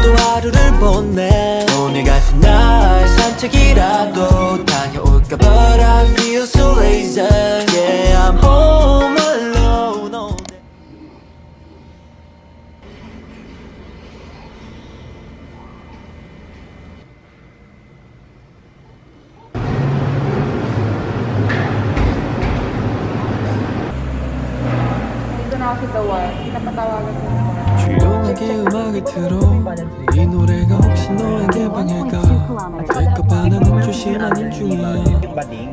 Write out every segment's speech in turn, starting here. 또 하루를 보내 오늘 같은 날 산책이라도 다녀올까 But I feel so lazy Yeah I'm home alone all day 이건 아직도 와 이따가 와야겠다 음악을 틀어 이 노래가 혹시 너의 개방일까 될까봐 나는 조심하는 중이야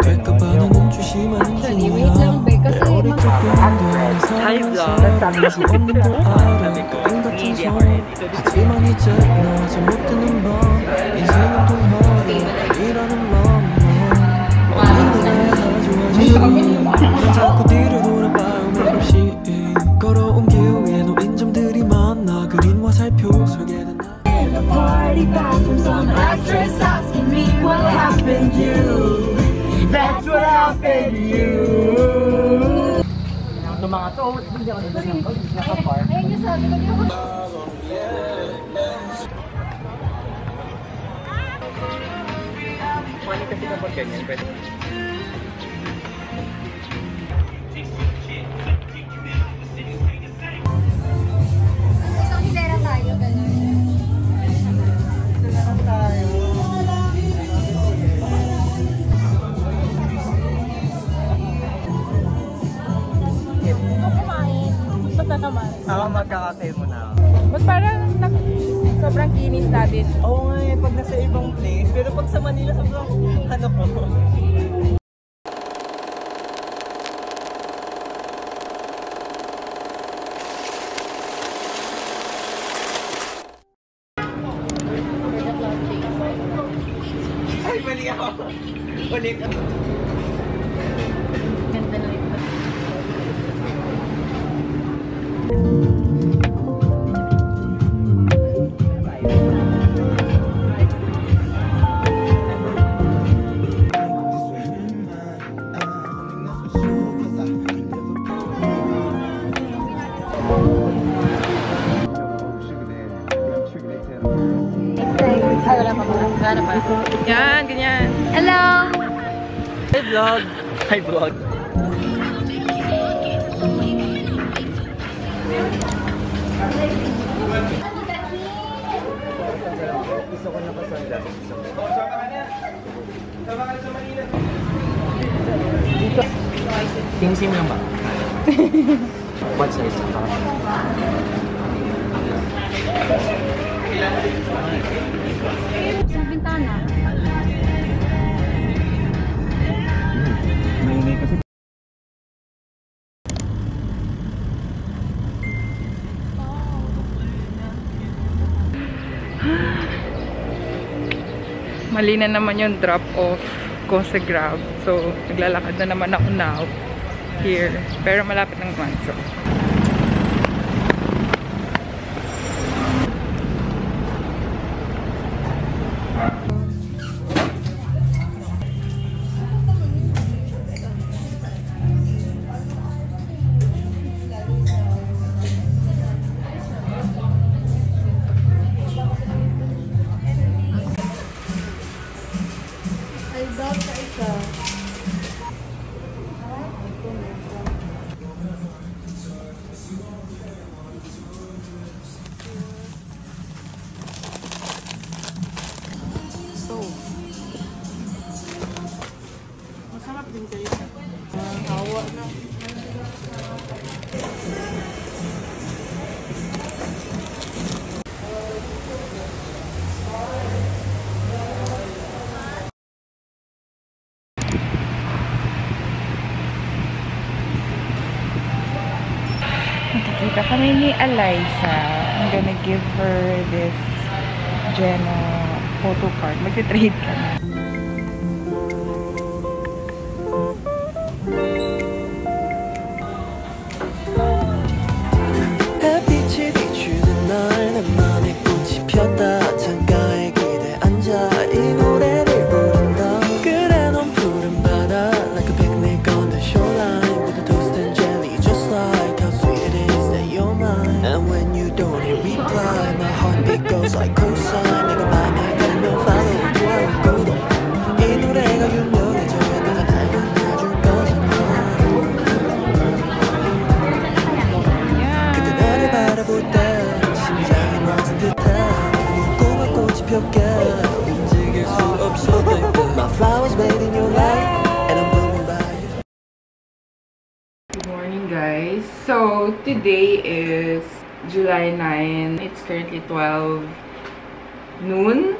될까봐 나는 조심하는 중이야 내 어릴 적 꿈도 사랑하는 수 없는 걸 알아 게임 같은 소 하지만 이제 너 잘 못되는 법 인생은 동화를 이라는 맘만 어느 날 아주 자꾸 뒤를 돌아봐 오늘 없이 걸어온 기후에 놓인 점들이 많아 그림과 살펴 설계된 날 In a party bathroom some actress asking me what happened to you That's what happened to you Nung mga to, hindi ako nagsasabi ko, hindi nakapar Ayun yung sabi ko, hindi ako Funny kasi kapag ganyan, pwede magkakakay mo na. But parang sobrang kinis natin. Oo nga eh, pag nasa ibang place. Pero pag sa Manila, sobrang ano ko. Ay, mali ako. Ulit. Ganda na ito. Yan, ganyan. Hello! Hi vlog! Hi vlog! Gusto ko na pasandal. Sama ka na sa Manila. Tingsim lang ba? What size? Sa bintana. Maingay kasi. Mali na naman yung drop off ko sa Grab. So, naglalakad na naman ako now here. Pero malapit ng Manso. Nakikita kami ni Eliza. I'm gonna give her this Jenna photo card. Magte-trade kami. Like Good morning, guys. So today is July 9. It's currently 12 noon.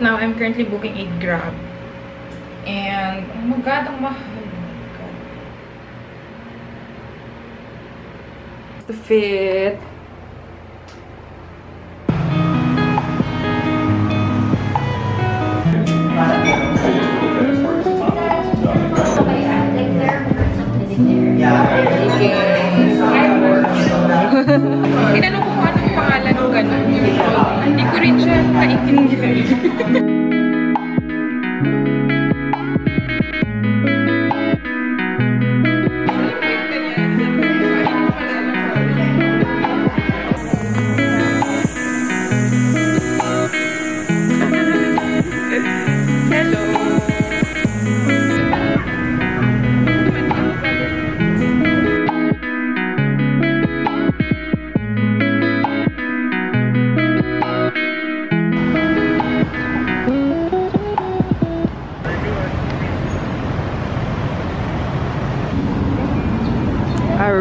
Now I'm currently booking a Grab, and oh my god, ang mahal. The fit. Tinanong ko ano yung pangalan o gano'n. Hindi ko rin siya naintindihan.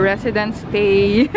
Resident stay.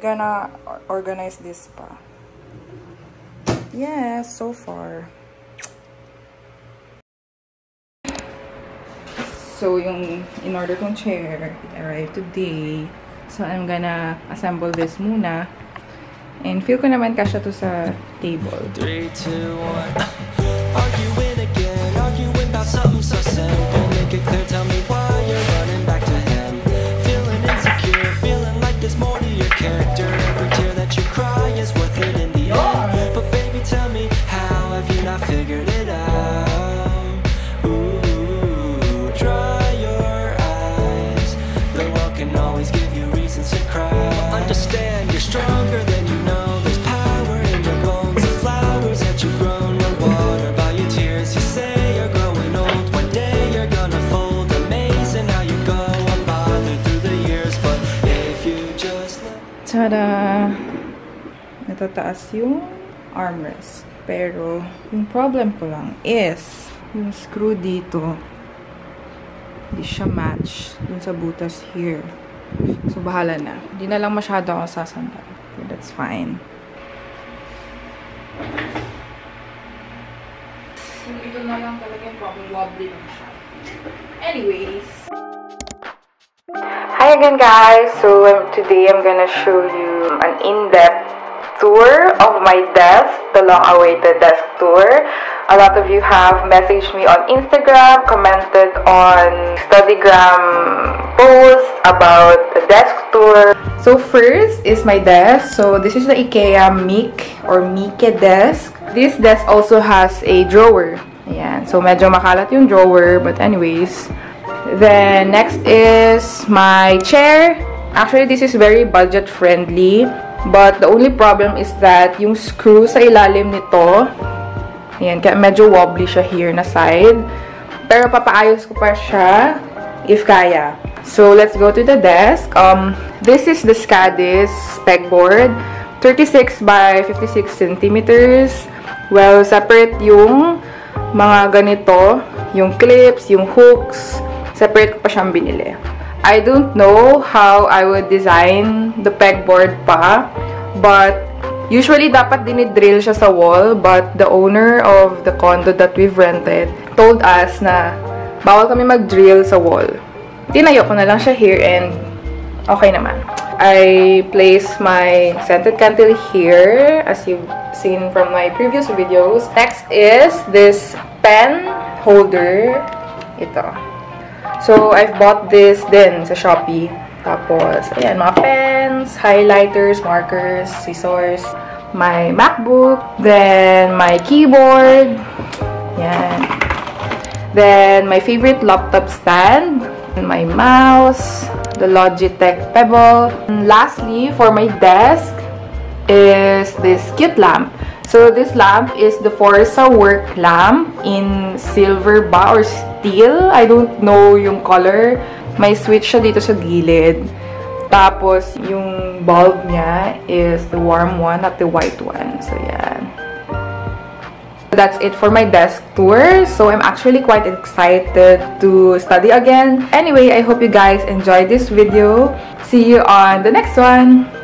Gonna organize this pa. Yeah, so far. So yung in order kong chair, it arrived today. So I'm gonna assemble this muna. And feel ko naman kasya to sa table. 3, 2, 1. Arguing again, arguing about something so simple. Make it clear, tell me why you're running back to him. Feeling insecure, feeling like there's more to your character. Tada! Natataas yung armrest. Pero, yung problem ko lang is, yung screw dito, hindi siya match dun sa butas here. So, bahala na. Hindi na lang masyado ako sasandal. So, that's fine. Ito na lang talaga yung problem. Wobbly lang siya. Anyways, hi again, guys. So today I'm gonna show you an in-depth tour of my desk, the long-awaited desk tour. A lot of you have messaged me on Instagram, commented on Instagram posts about the desk tour. So first is my desk. So this is the IKEA Micke or Micke desk. This desk also has a drawer. Ayan. So medyo makalat yung drawer, but anyways. Then next is my chair. Actually, this is very budget friendly. But the only problem is that yung screw sa ilalim nito, ayan, kaya medyo wobbly siya here na side. Pero papaayos ko pa siya if kaya. So, let's go to the desk. This is the SCADIS pegboard. 36 by 56 centimeters. Well, separate yung mga ganito. Yung clips, yung hooks. Separate ko pa siyang binili. I don't know how I would design the pegboard pa, but usually dapat dinidrill siya sa wall, but the owner of the condo that we've rented told us na bawal kami mag-drill sa wall. Tinayo ko na lang siya here and okay naman. I place my scented candle here as you've seen from my previous videos. Next is this pen holder. Ito. So, I've bought this din sa Shopee. Tapos, ayan, mga pens, highlighters, markers, scissors, my MacBook, then my keyboard, ayan. Then, my favorite laptop stand, my mouse, the Logitech Pebble. And lastly, for my desk, is this cute lamp. So, this lamp is the Forza work lamp in silver ba or steel. I don't know yung color. May switch siya dito sa gilid. Tapos, yung bulb niya is the warm one, not the white one. So, yan. That's it for my desk tour. So, I'm actually quite excited to study again. Anyway, I hope you guys enjoyed this video. See you on the next one!